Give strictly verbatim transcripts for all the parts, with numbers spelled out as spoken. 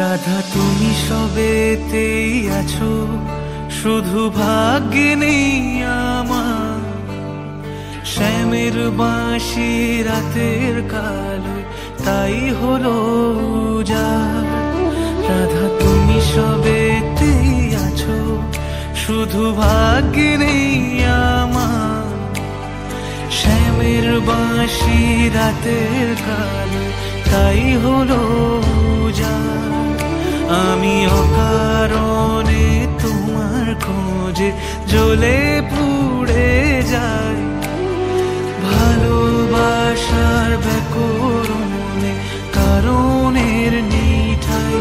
রাধা তুমি সবেতেই আছো, শুধু ভাগ্যে নেই আমার। শ্যামের বাঁশি রাতের কালো, তাই হলো যার। রাধা তুমি সবেতেই আছো, শুধু ভাগ্যে নেই আমার। শ্যামের বাঁশি রাতের কালো, তাই হলো যার। আমি অকারণে তোমার খোঁজে জ্বলে পুড়ে যাই, ভালোবাসার ব্যাকরণে কারণের নিঠাই।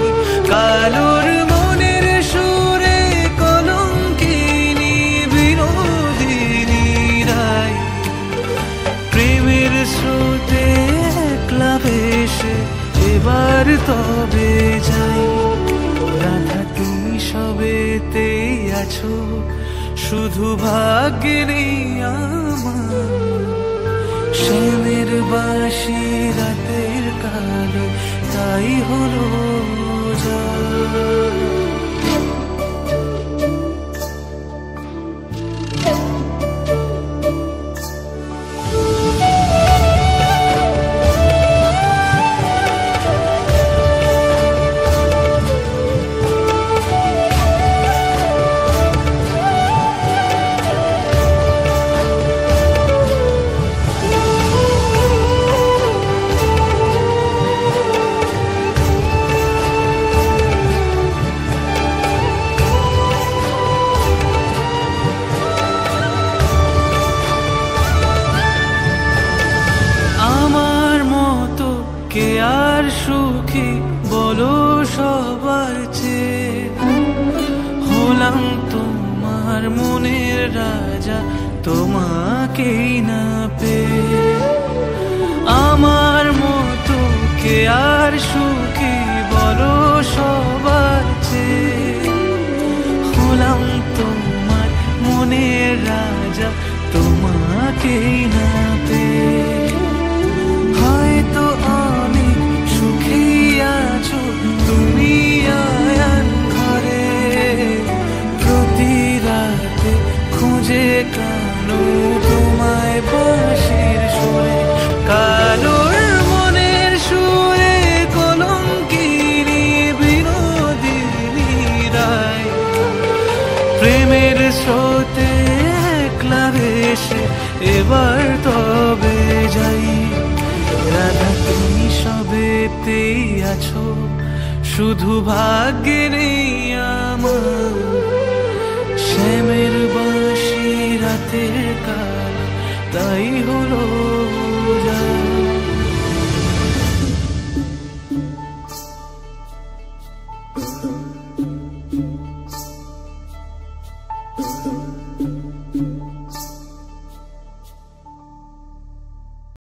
কালোর মনের সুরে কলঙ্কিনী বিনোদিনী রায়, প্রেমের স্রোতে ক্লাবে এসে এবার তবে যাই। রাধা তুমি সবেতেই আছো, শুধু ভাগ্যে নেই আমার। শ্যামের বাঁশি রাতের কালো, তাই হলো যার। শুধু ভাগ্যে নেই আমার, শ্যামের বাঁশি রাতের কাল, তাই হলো যার। Thank you.